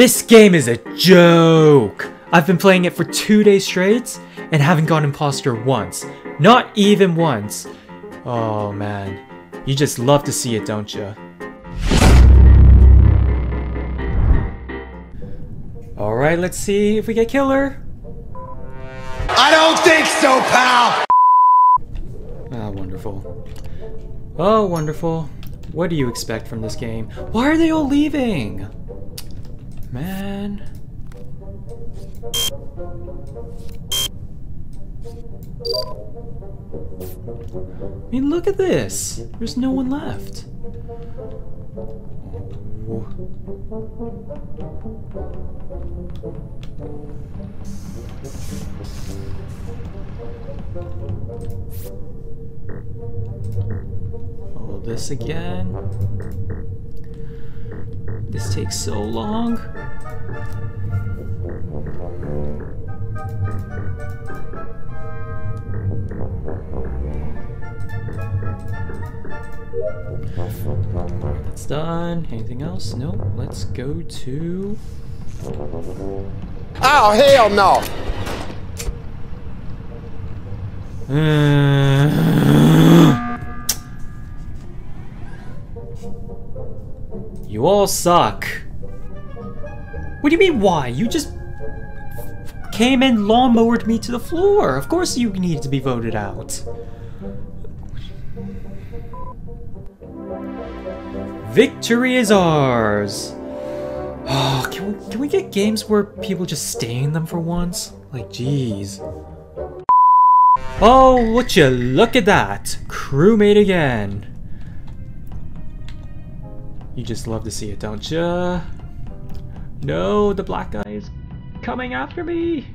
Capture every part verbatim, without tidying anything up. This game is a joke. I've been playing it for two days straight and haven't gone imposter once. Not even once. Oh man, you just love to see it, don't you? Alright, let's see if we get killer. I don't think so, pal! Ah, wonderful. Oh, wonderful. What do you expect from this game? Why are they all leaving? Man. I mean, look at this. There's no one left. Oh, this again. This takes so long. That's done. Anything else? No. Nope. Let's go to... Oh, hell no! Uh... You all suck. What do you mean, why? You just came and lawnmowered me to the floor. Of course you need to be voted out. Victory is ours! Oh, can we, can we get games where people just stay in them for once? Like, jeez. Oh, would you look at that! Crewmate again! You just love to see it, don't ya? No, the black guy is coming after me!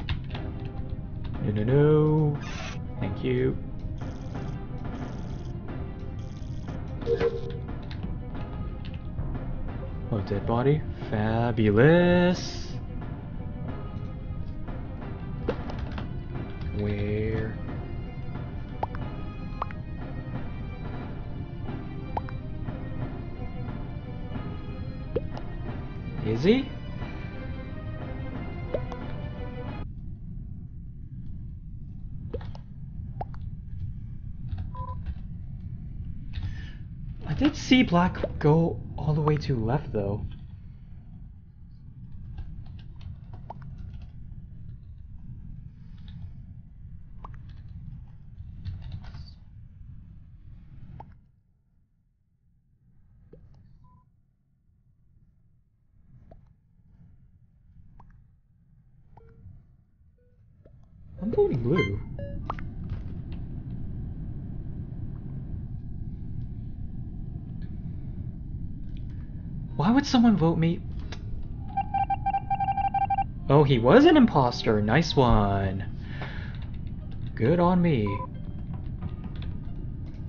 No, no, no. Thank you. Oh, dead body. Fabulous. Where? Is he? I did see black go all the way to left though. I'm voting blue. Why would someone vote me? Oh, he was an imposter. Nice one. Good on me.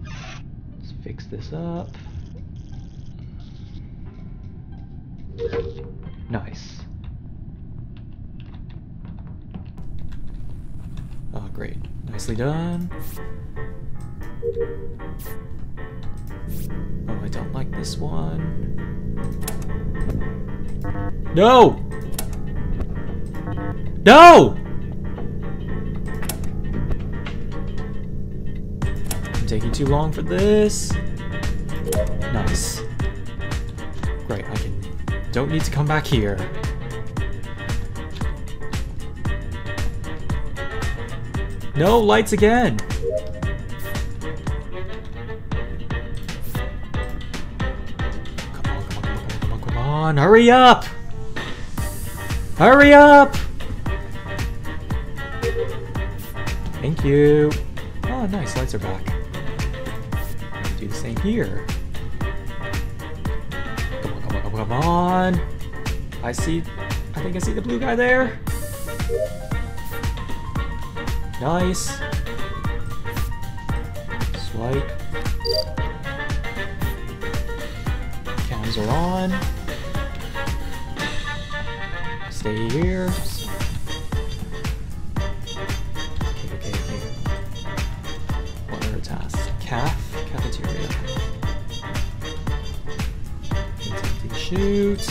Let's fix this up. Nice. Oh, great. Nicely done. Oh, I don't like this one. No! No! I'm taking too long for this. Nice. Great, I can... Don't need to come back here. No, lights again! Hurry up! Hurry up! Thank you. Oh, nice. Lights are back. Do the same here. Come on, come on, come on! I see... I think I see the blue guy there. Nice. Swipe. Cams are on. Stay here. Okay, okay, okay. What other tasks? Calf, cafeteria. Shoot.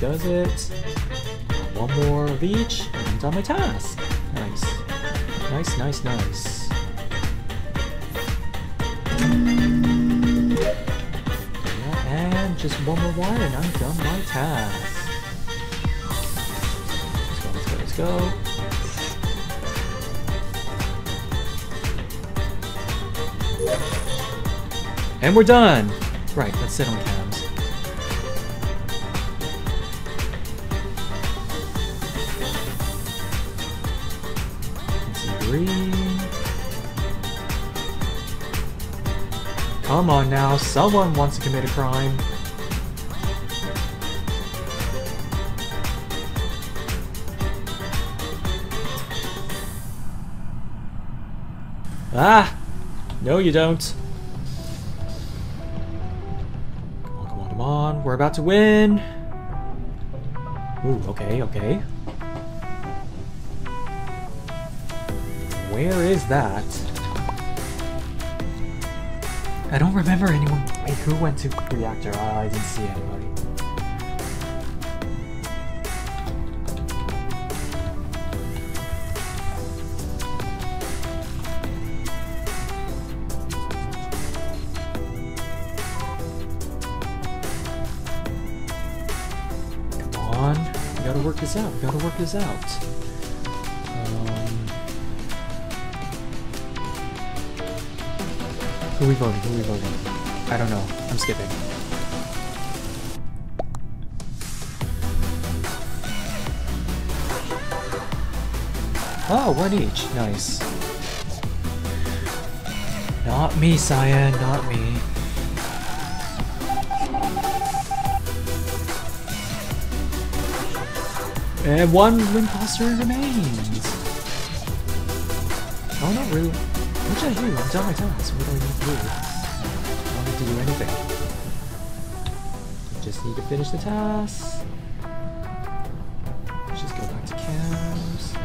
does it. One more of each, and I'm done my task. Nice. Nice, nice, nice. Yeah, and just one more wire, and I'm done my task. Let's go, let's go, let's go. And we're done! Right, let's sit on cams. Let's see, green. Come on now, someone wants to commit a crime. Ah! No, you don't. We're about to win! Ooh, okay, okay. Where is that? I don't remember anyone. Wait, who went to the reactor? Oh, I didn't see anybody. Work this out. Gotta work this out. Um, who are we voting? Who are we voting? I don't know. I'm skipping. Oh, one each. Nice. Not me, Cyan. Not me. And one imposter remains! Oh, not really. What should I do? I'm done my task. What do I need to do? I don't need to do anything. Just need to finish the task. Let's just go back to cams.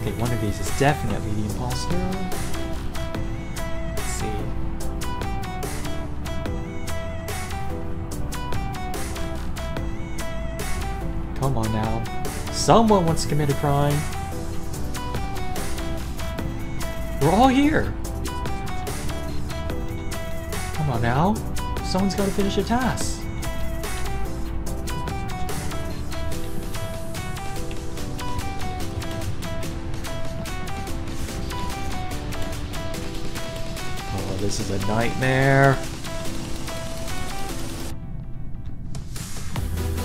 Okay, one of these is definitely the imposter. Come on now. Someone wants to commit a crime. We're all here. Come on now. Someone's got to finish their task. Oh, this is a nightmare.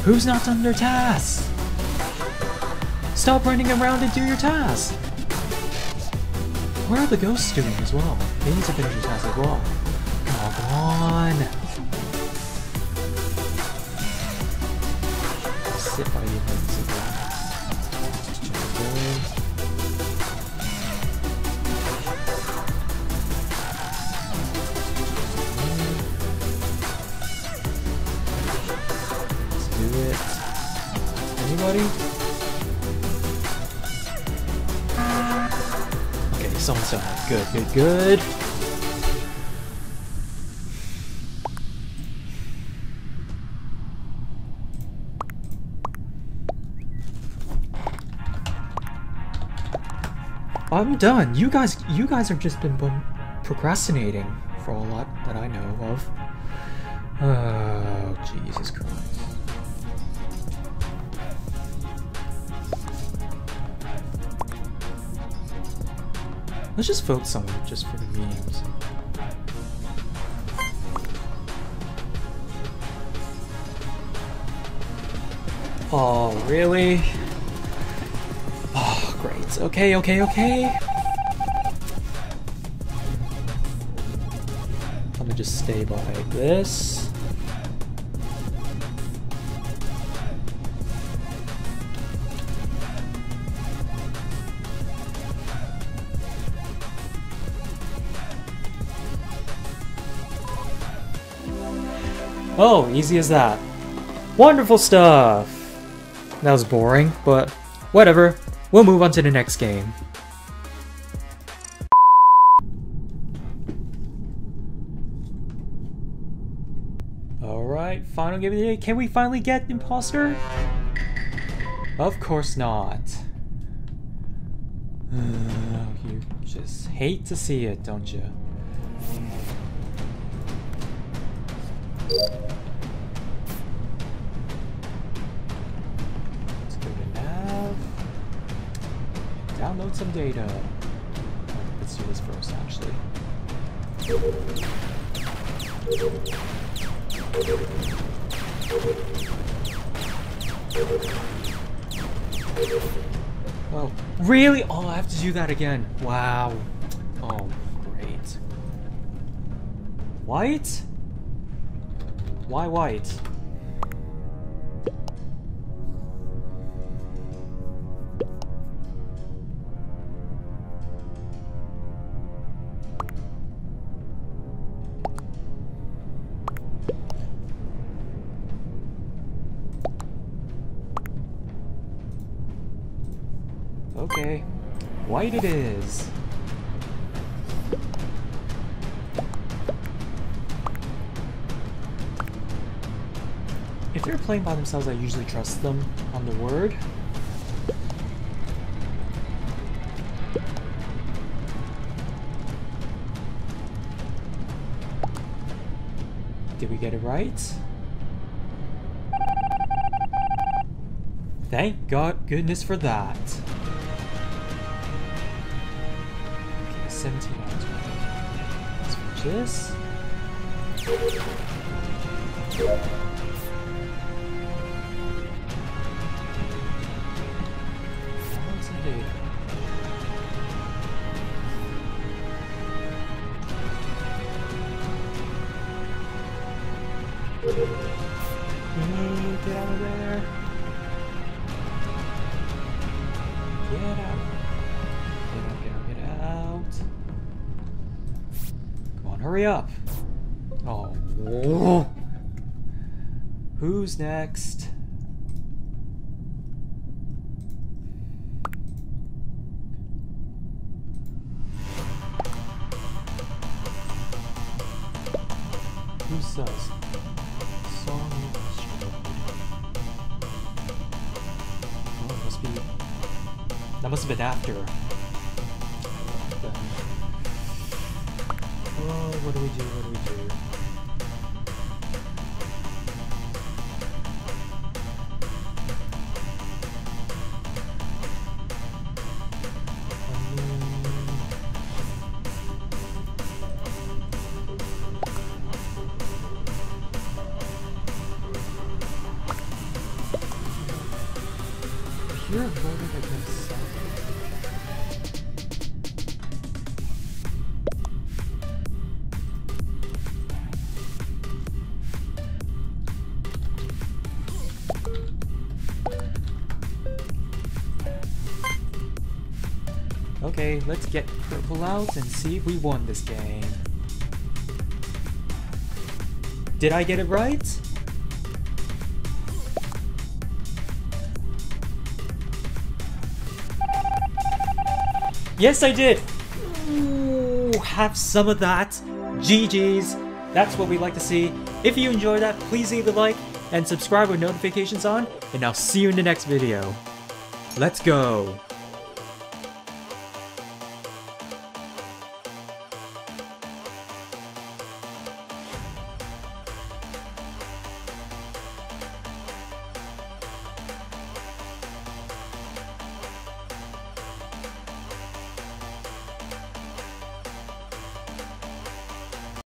Who's not done their task? Stop running around and do your task! What are the ghosts doing as well? They need to finish your task as well. Come on! Sit by the emergency anybody? Okay, someone's done it. Good, good, good. I'm done. You guys, you guys have just been procrastinating for a lot that I know of. Oh, Jesus Christ. Let's just vote someone just for the memes. Oh, really? Oh, great. Okay, okay, okay. Let me just stay by this. Oh, easy as that. Wonderful stuff! That was boring, but whatever. We'll move on to the next game. All right, final game of the day. Can we finally get Imposter? Of course not. Uh, you just hate to see it, don't you? Let's go to nav. Download some data. Let's do this first, actually. Oh, really? Oh, I have to do that again. Wow. Oh, great. White? Why white? Okay, white it is. If they're playing by themselves, I usually trust them on the word. Did we get it right? Thank God goodness for that. Okay, seventeen hours. Let's finish this. Get out of there. Get out. Get out, get out, get out. Come on, hurry up. Oh. Whoa. Who's next? Who says? That must have been after. Oh, what do we do? What do we do? You're voting against something. Okay, let's get purple out and see if we won this game. Did I get it right? Yes, I did! Ooh, have some of that. G G's. That's what we like to see. If you enjoyed that, please leave a like and subscribe with notifications on, and I'll see you in the next video. Let's go!